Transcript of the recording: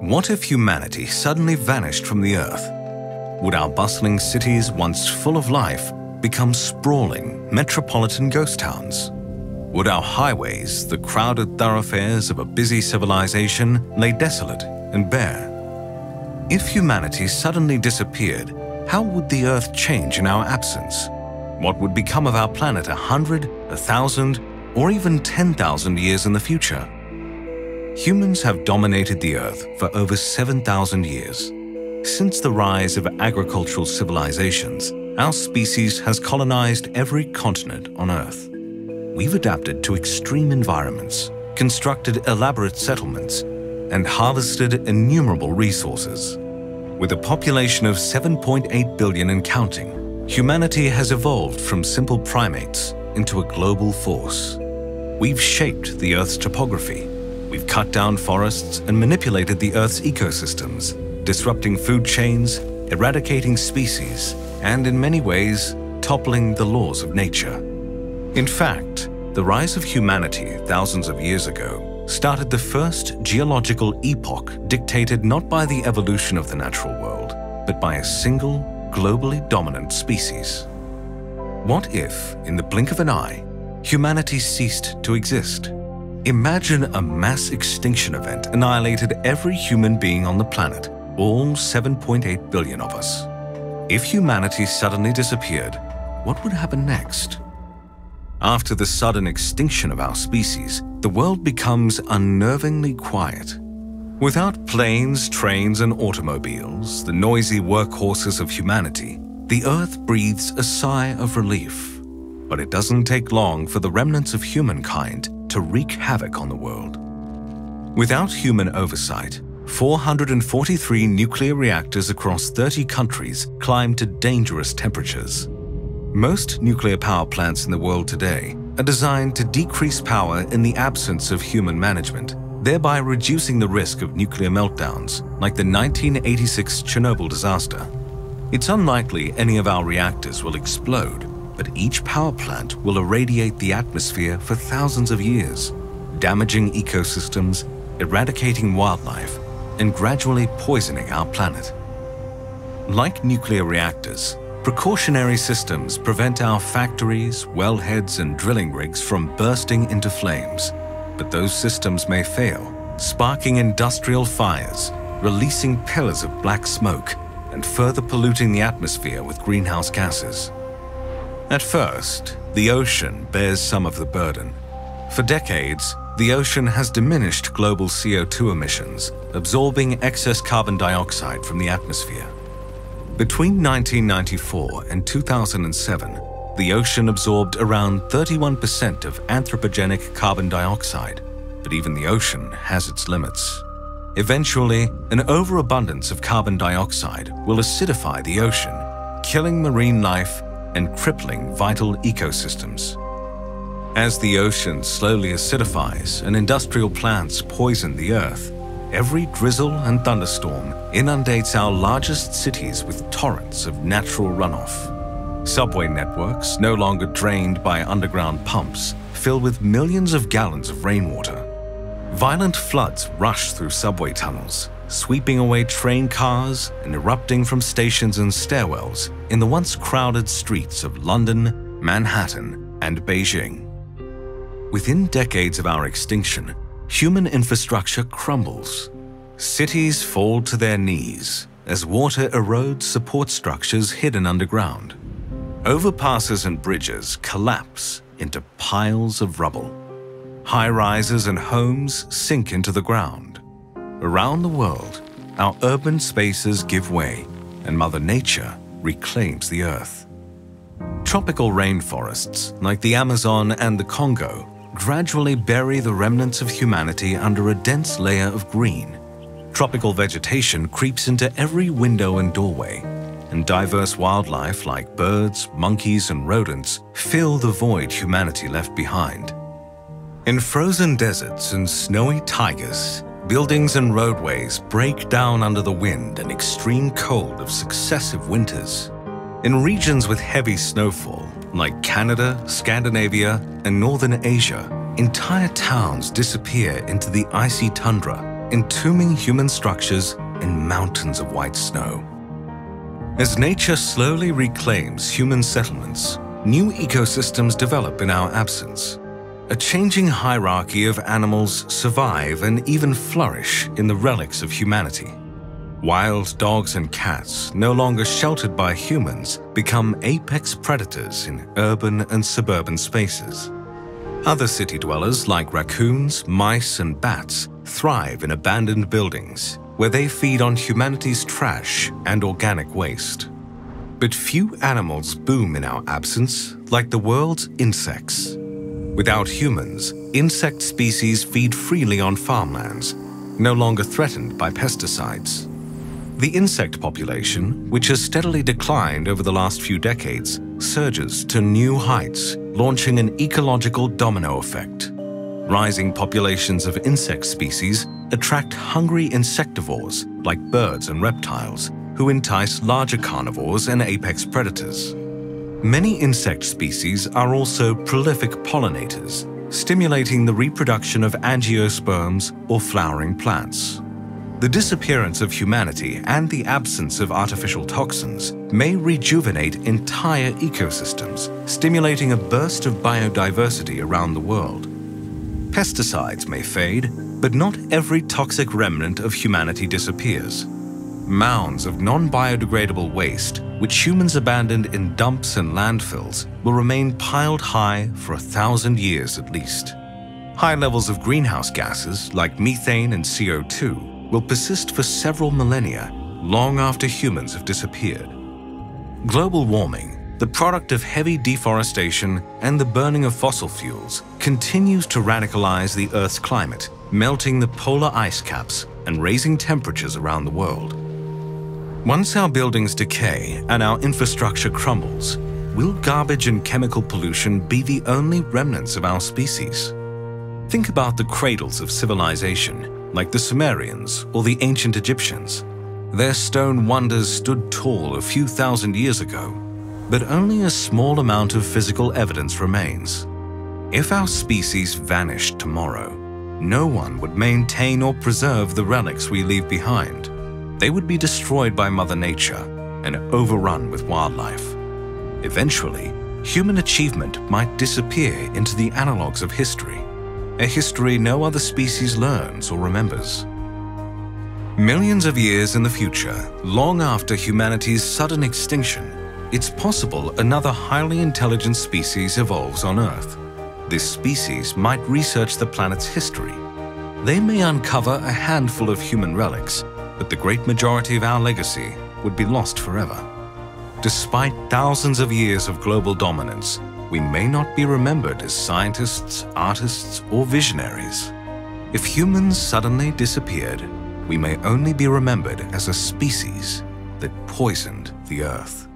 What if humanity suddenly vanished from the Earth? Would our bustling cities, once full of life, become sprawling, metropolitan ghost towns? Would our highways, the crowded thoroughfares of a busy civilization, lay desolate and bare? If humanity suddenly disappeared, how would the Earth change in our absence? What would become of our planet 100, 1,000, or even 10,000 years in the future? Humans have dominated the Earth for over 7,000 years. Since the rise of agricultural civilizations, our species has colonized every continent on Earth. We've adapted to extreme environments, constructed elaborate settlements, and harvested innumerable resources. With a population of 7.8 billion and counting, humanity has evolved from simple primates into a global force. We've shaped the Earth's topography. We've cut down forests and manipulated the Earth's ecosystems, disrupting food chains, eradicating species, and in many ways, toppling the laws of nature. In fact, the rise of humanity thousands of years ago started the first geological epoch dictated not by the evolution of the natural world, but by a single, globally dominant species. What if, in the blink of an eye, humanity ceased to exist? Imagine a mass extinction event annihilated every human being on the planet, all 7.8 billion of us. If humanity suddenly disappeared, what would happen next? After the sudden extinction of our species, the world becomes unnervingly quiet. Without planes, trains, and automobiles, the noisy workhorses of humanity, the Earth breathes a sigh of relief. But it doesn't take long for the remnants of humankind to wreak havoc on the world. Without human oversight, 443 nuclear reactors across 30 countries climb to dangerous temperatures. Most nuclear power plants in the world today are designed to decrease power in the absence of human management, thereby reducing the risk of nuclear meltdowns, like the 1986 Chernobyl disaster. It's unlikely any of our reactors will explode, but each power plant will irradiate the atmosphere for thousands of years, damaging ecosystems, eradicating wildlife, and gradually poisoning our planet. Like nuclear reactors, precautionary systems prevent our factories, wellheads, and drilling rigs from bursting into flames, but those systems may fail, sparking industrial fires, releasing pillars of black smoke, and further polluting the atmosphere with greenhouse gases. At first, the ocean bears some of the burden. For decades, the ocean has diminished global CO2 emissions, absorbing excess carbon dioxide from the atmosphere. Between 1994 and 2007, the ocean absorbed around 31% of anthropogenic carbon dioxide, but even the ocean has its limits. Eventually, an overabundance of carbon dioxide will acidify the ocean, killing marine life and crippling vital ecosystems. As the ocean slowly acidifies and industrial plants poison the Earth, every drizzle and thunderstorm inundates our largest cities with torrents of natural runoff. Subway networks, no longer drained by underground pumps, fill with millions of gallons of rainwater. Violent floods rush through subway tunnels, sweeping away train cars and erupting from stations and stairwells in the once crowded streets of London, Manhattan, and Beijing. Within decades of our extinction, human infrastructure crumbles. Cities fall to their knees as water erodes support structures hidden underground. Overpasses and bridges collapse into piles of rubble. High-rises and homes sink into the ground. Around the world, our urban spaces give way and Mother Nature reclaims the Earth. Tropical rainforests, like the Amazon and the Congo, gradually bury the remnants of humanity under a dense layer of green. Tropical vegetation creeps into every window and doorway, and diverse wildlife like birds, monkeys, and rodents fill the void humanity left behind. In frozen deserts and snowy tigers, buildings and roadways break down under the wind and extreme cold of successive winters. In regions with heavy snowfall, like Canada, Scandinavia, and northern Asia, entire towns disappear into the icy tundra, entombing human structures in mountains of white snow. As nature slowly reclaims human settlements, new ecosystems develop in our absence. A changing hierarchy of animals survive and even flourish in the relics of humanity. Wild dogs and cats, no longer sheltered by humans, become apex predators in urban and suburban spaces. Other city dwellers, like raccoons, mice, and bats, thrive in abandoned buildings, where they feed on humanity's trash and organic waste. But few animals boom in our absence, like the world's insects. Without humans, insect species feed freely on farmlands, no longer threatened by pesticides. The insect population, which has steadily declined over the last few decades, surges to new heights, launching an ecological domino effect. Rising populations of insect species attract hungry insectivores like birds and reptiles, who entice larger carnivores and apex predators. Many insect species are also prolific pollinators, stimulating the reproduction of angiosperms or flowering plants. The disappearance of humanity and the absence of artificial toxins may rejuvenate entire ecosystems, stimulating a burst of biodiversity around the world. Pesticides may fade, but not every toxic remnant of humanity disappears. Mounds of non-biodegradable waste, which humans abandoned in dumps and landfills, will remain piled high for 1,000 years at least. High levels of greenhouse gases, like methane and CO2, will persist for several millennia, long after humans have disappeared. Global warming, the product of heavy deforestation and the burning of fossil fuels, continues to radicalize the Earth's climate, melting the polar ice caps and raising temperatures around the world. Once our buildings decay and our infrastructure crumbles, will garbage and chemical pollution be the only remnants of our species? Think about the cradles of civilization, like the Sumerians or the ancient Egyptians. Their stone wonders stood tall a few thousand years ago, but only a small amount of physical evidence remains. If our species vanished tomorrow, no one would maintain or preserve the relics we leave behind. They would be destroyed by Mother Nature and overrun with wildlife. Eventually, human achievement might disappear into the analogues of history, a history no other species learns or remembers. Millions of years in the future, long after humanity's sudden extinction, it's possible another highly intelligent species evolves on Earth. This species might research the planet's history. They may uncover a handful of human relics, but the great majority of our legacy would be lost forever. Despite thousands of years of global dominance, we may not be remembered as scientists, artists, or visionaries. If humans suddenly disappeared, we may only be remembered as a species that poisoned the Earth.